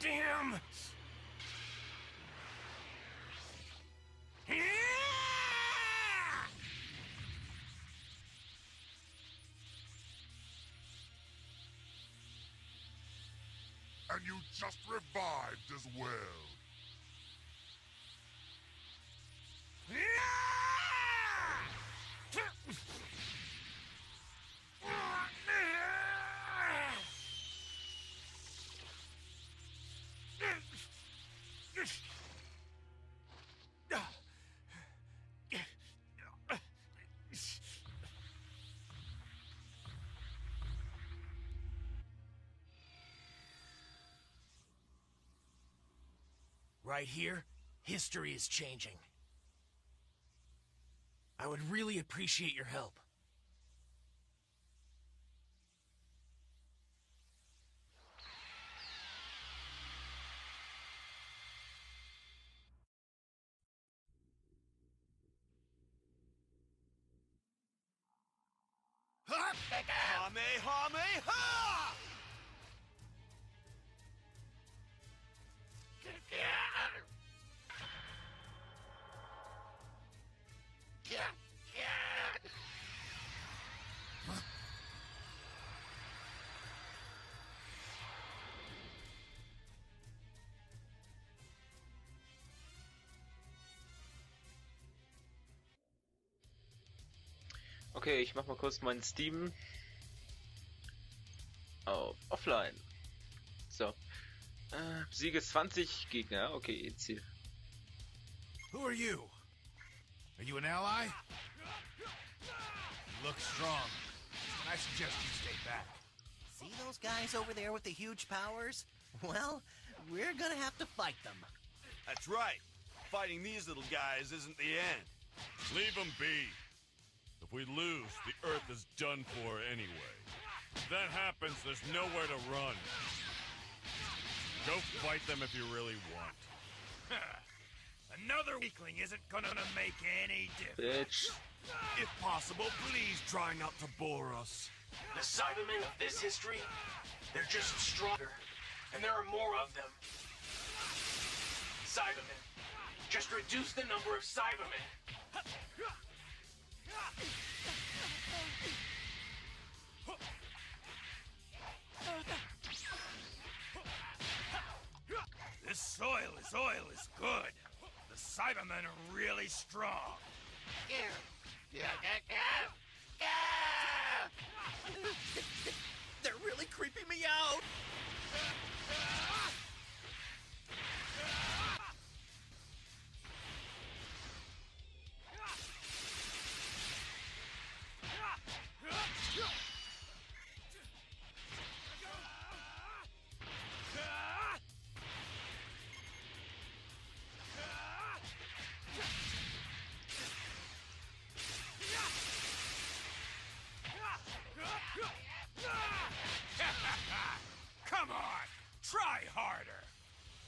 Damn! And you just revived as well. Right here, history is changing. I would really appreciate your help. Okay, ich mach mal kurz meinen Steam auf Offline. So. Siege 20 Gegner. Okay, Ziel. Who are you? Are you an ally? You look strong. I suggest you stay back. See those guys over there with the huge powers? Well, we're gonna have to fight them. That's right. Fighting these little guys isn't the end. Leave them be. If we lose, the Earth is done for anyway. If that happens, there's nowhere to run. Go fight them if you really want. Another weakling isn't gonna make any difference. Bitch. If possible, please try not to bore us. The Cybermen of this history, they're just stronger. And there are more of them. Cybermen. Just reduce the number of Cybermen. This oil is good. The Cybermen are really strong. They're really creeping me out. Come on, try harder.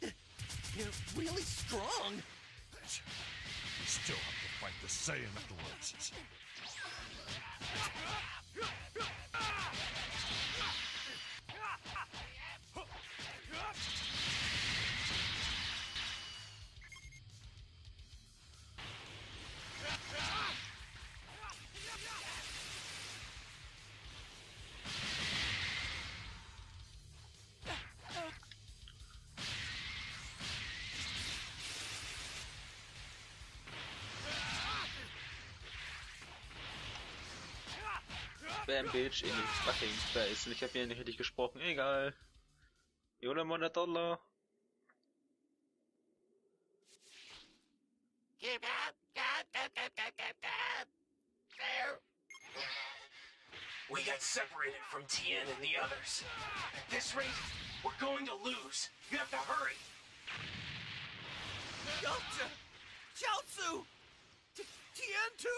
You're really strong. We still have to fight the Saiyan afterwards. Bam, bitch, in the fucking face. Ich hab hier nicht richtig gesprochen. Egal. $100. We got separated from Tien and the others. At this rate, we're going to lose. You have to hurry. Yamcha! Chiaotsu! Tien too?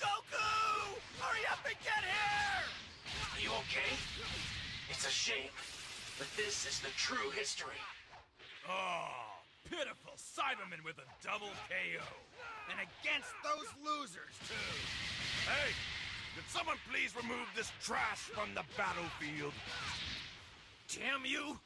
Goku! Hurry up and get here! Are you okay? It's a shame, but this is the true history. Oh, pitiful Cybermen with a double KO. And against those losers, too. Hey, Could someone please remove this trash from the battlefield? Damn you!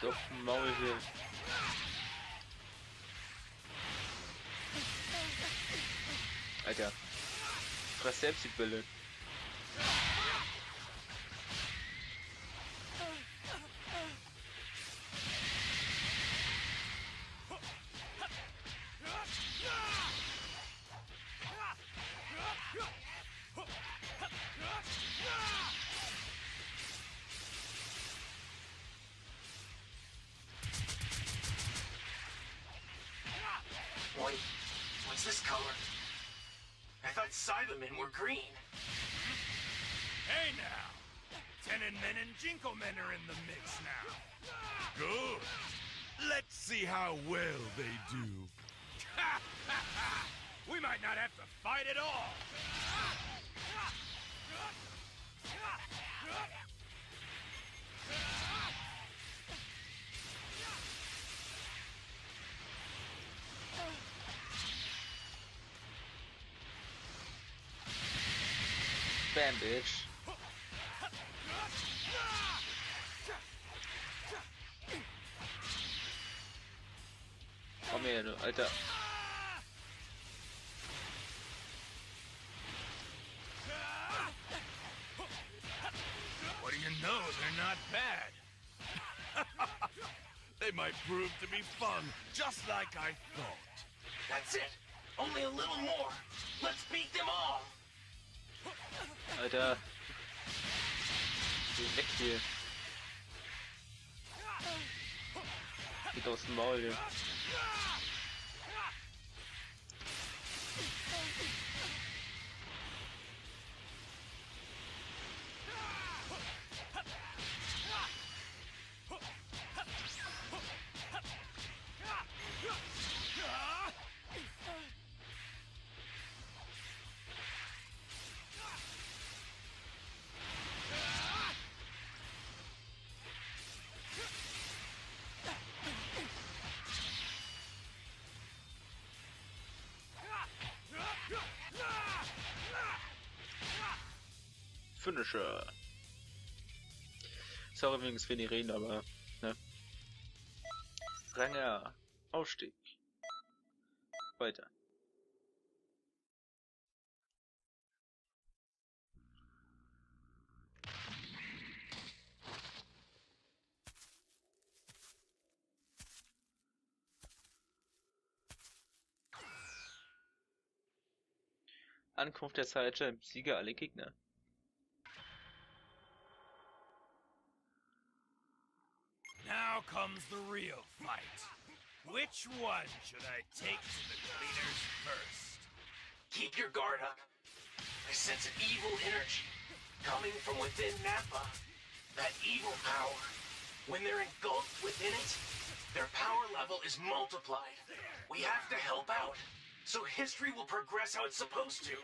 So Maul hier. Alter. Fress selbst die Bälle. What's this color? I thought Cybermen were green. Hey now! Tenon men and Jinko men are in the mix now. Good. Let's see how well they do. We might not have to fight at all. Bam, bitch. Komm her, du Alter. What do you know? They're not bad. They might prove to be fun, just like I thought. That's it. Only a little more. Let's beat them all. Alter. Geh weg hier. Geht aus dem Maul hier. Finisher. Sorry wegen des Reden, aber ne. Ranger, Aufstieg. Weiter. Ankunft der Saiyans, Sieger alle Gegner. Now comes the real fight. Which one should I take to the cleaners first? Keep your guard up. I sense an evil energy coming from within Nappa. That evil power. When they're engulfed within it, their power level is multiplied. We have to help out, so history will progress how it's supposed to.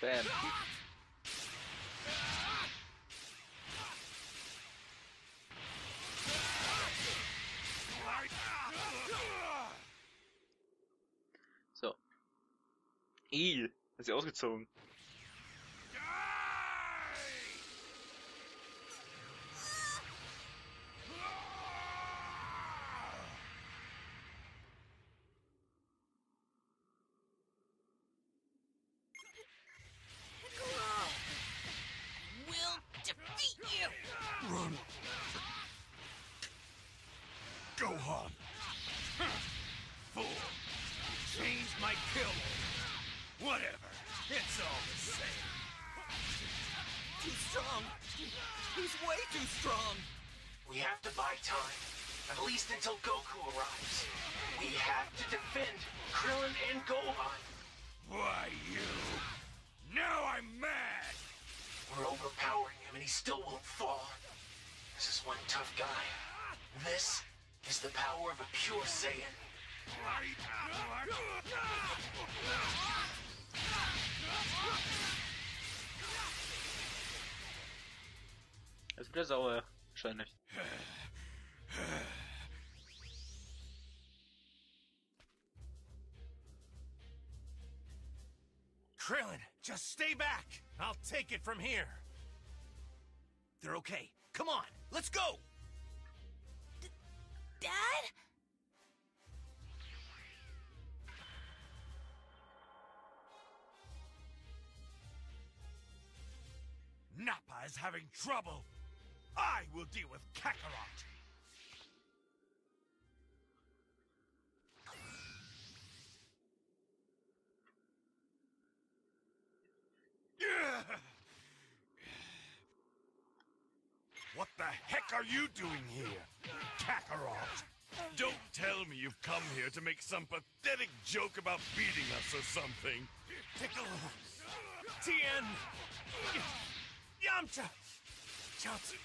Bam. So. Ih, ist sie ausgezogen. Run! Gohan! Fool! You changed my kill! Whatever! It's all the same! Too strong! He's way too strong! We have to buy time, at least until Goku arrives. We have to defend Krillin and Gohan! Why, you? Now I'm mad! We're overpowering him. him and he still won't fall. This is one tough guy. This is the power of a pure Saiyan. Es wird der Sauer, wahrscheinlich. Krillin, just stay back. I'll take it from here. They're okay. Come on, let's go. Dad? Nappa is having trouble. I will deal with Kakarot. What the heck are you doing here, Kakarot? Don't tell me you've come here to make some pathetic joke about beating us or something. Tickle, Tien, Yamcha, Chiaotsu,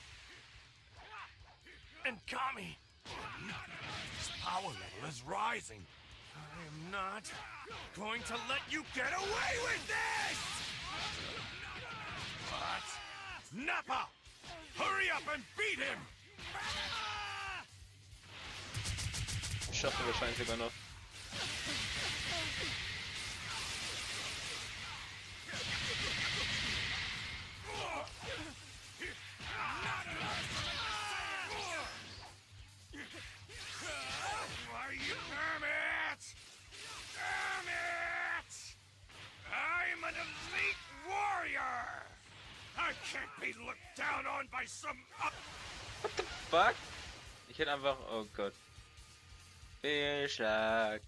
and Kami. This power level is rising. I am not going to let you get away with this! What? Nappa! Hurry up and beat him! Schaffe wahrscheinlich sogar noch. Damn it! Damn it! I'm an elite warrior! I can't be looked down on by some... What the fuck? Ich hätte einfach... Oh Gott. Fehlschlag.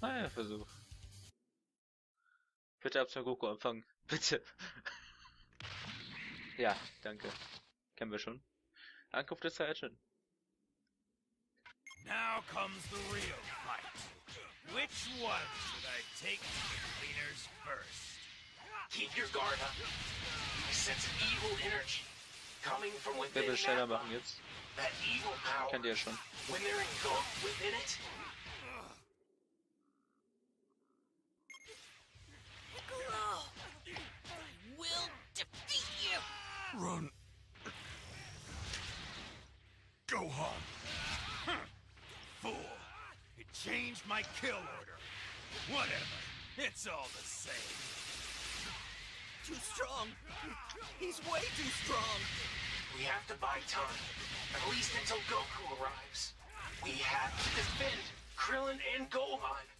Naja, Versuch. Bitte ab zum Goku empfangen. Bitte. Ja, danke. Kennen wir schon. Ankunft des Saiyajin. Now comes the real fight. Which one should I take to the leaders first? Keep your guard up. I sense evil energy coming from within that evil power. Kennt ihr schon. When they're engulfed within it. Piccolo, I will defeat you. Run. Gohan. Fool. It changed my kill order. Whatever. It's all the same. Too strong. He's way too strong. We have to buy time, at least until Goku arrives. We have to defend Krillin and Gohan.